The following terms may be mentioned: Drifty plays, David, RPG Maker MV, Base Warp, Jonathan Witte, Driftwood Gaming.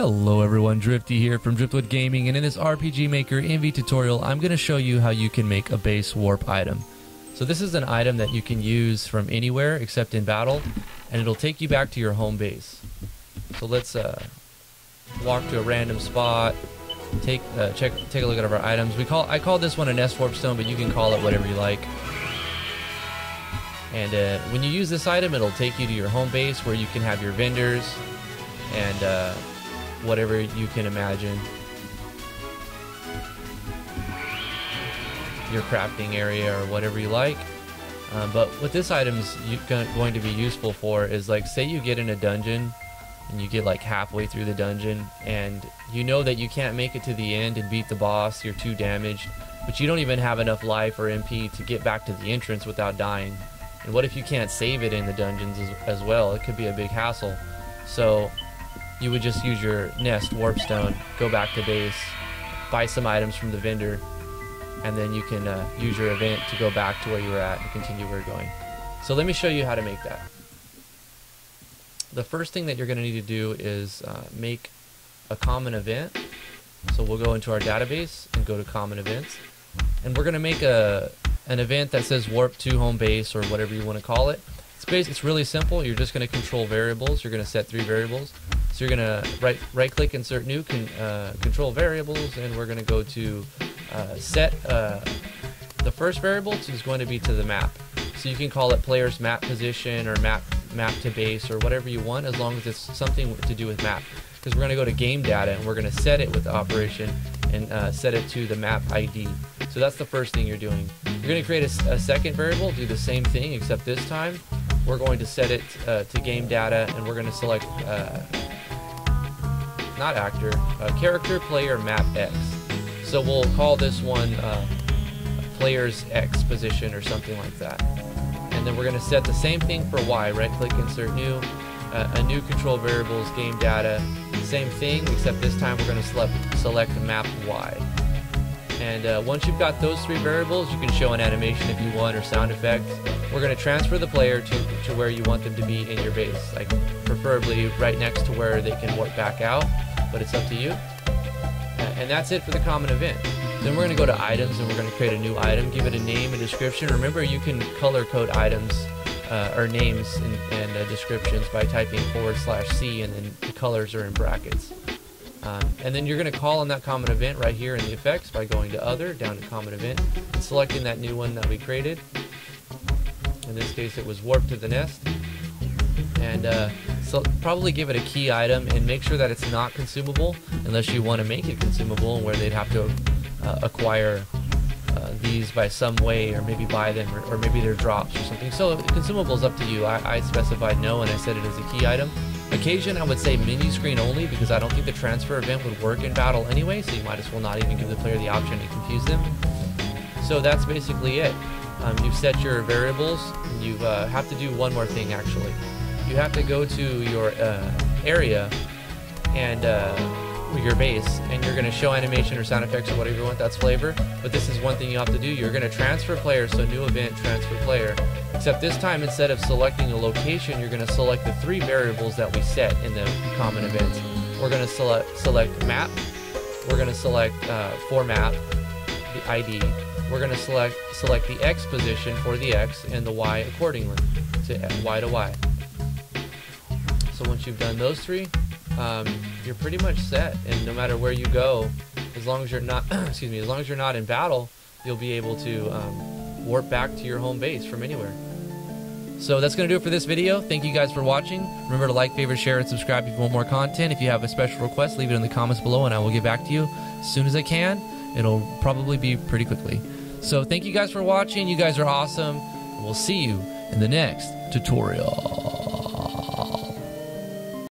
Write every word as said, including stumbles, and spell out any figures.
Hello everyone, Drifty here from Driftwood Gaming, and in this R P G Maker M V tutorial I'm going to show you how you can make a base warp item. So this is an item that you can use from anywhere except in battle, and it'll take you back to your home base. So let's uh, walk to a random spot, take uh, check take a look at our items. We call I call this one an S-warp stone, but you can call it whatever you like. And uh, when you use this item, it'll take you to your home base where you can have your vendors and uh, whatever you can imagine. Your crafting area or whatever you like. Um, but what this item's going to be useful for is, like, say you get in a dungeon and you get like halfway through the dungeon and you know that you can't make it to the end and beat the boss, you're too damaged, but you don't even have enough life or M P to get back to the entrance without dying. And what if you can't save it in the dungeons as, as well? It could be a big hassle. So you would just use your nest warp stone, go back to base, buy some items from the vendor, and then you can uh, use your event to go back to where you were at and continue where you're going. So let me show you how to make that. The first thing that you're going to need to do is uh, make a common event. So we'll go into our database and go to common events, and we're going to make a an event that says warp to home base or whatever you want to call it. It's base, it's really simple. You're just going to control variables. You're going to set three variables. So you're going to right right click, insert new, con, uh, control variables, and we're going to go to uh, set. Uh, the first variable is going to be to the map. So you can call it player's map position or map map to base or whatever you want, as long as it's something to do with map. Because we're going to go to game data and we're going to set it with the operation and uh, set it to the map I D. So that's the first thing you're doing. You're going to create a, a second variable, do the same thing, except this time we're going to set it uh, to game data, and we're going to select uh, not actor, uh, character player map X. So we'll call this one uh, player's X position or something like that. And then we're going to set the same thing for Y. Right click, insert new, uh, a new control variables, game data, same thing, except this time we're going to select, select map Y. And uh, once you've got those three variables, you can show an animation if you want or sound effects. We're going to transfer the player to, to where you want them to be in your base, like preferably right next to where they can warp back out, but it's up to you. Uh, and that's it for the common event. Then we're going to go to items, and we're going to create a new item, give it a name and description. Remember, you can color code items uh, or names and, and uh, descriptions by typing forward slash C, and then the colors are in brackets. Um, and then you're going to call on that common event right here in the effects by going to other, down to common event, and selecting that new one that we created. In this case it was warp to the nest, and uh, so probably give it a key item and make sure that it's not consumable unless you want to make it consumable, where they'd have to uh, acquire uh, these by some way, or maybe buy them, or, or maybe they're drops or something. So consumable is up to you. I, I specified no, and I said it as a key item. Occasion, I would say menu screen only, because I don't think the transfer event would work in battle anyway, so you might as well not even give the player the option to confuse them. So that's basically it. Um, you've set your variables, and you uh, have to do one more thing actually. You have to go to your uh, area and uh, your base, and you're going to show animation or sound effects or whatever you want. That's flavor, but this is one thing you have to do. You're going to transfer player, so new event, transfer player. Except this time, instead of selecting a location, you're going to select the three variables that we set in the common events. We're going to select, select map, we're going to select uh, for map, the I D, we're going to select, select the X position for the X, and the Y accordingly, to Y to Y. So once you've done those three, um, you're pretty much set, and no matter where you go, as long as you're not, excuse me, as long as you're not in battle, you'll be able to um, warp back to your home base from anywhere. So that's going to do it for this video. Thank you guys for watching. Remember to like, favorite, share, and subscribe if you want more content. If you have a special request, leave it in the comments below, and I will get back to you as soon as I can. It'll probably be pretty quickly. So thank you guys for watching. You guys are awesome. We'll see you in the next tutorial.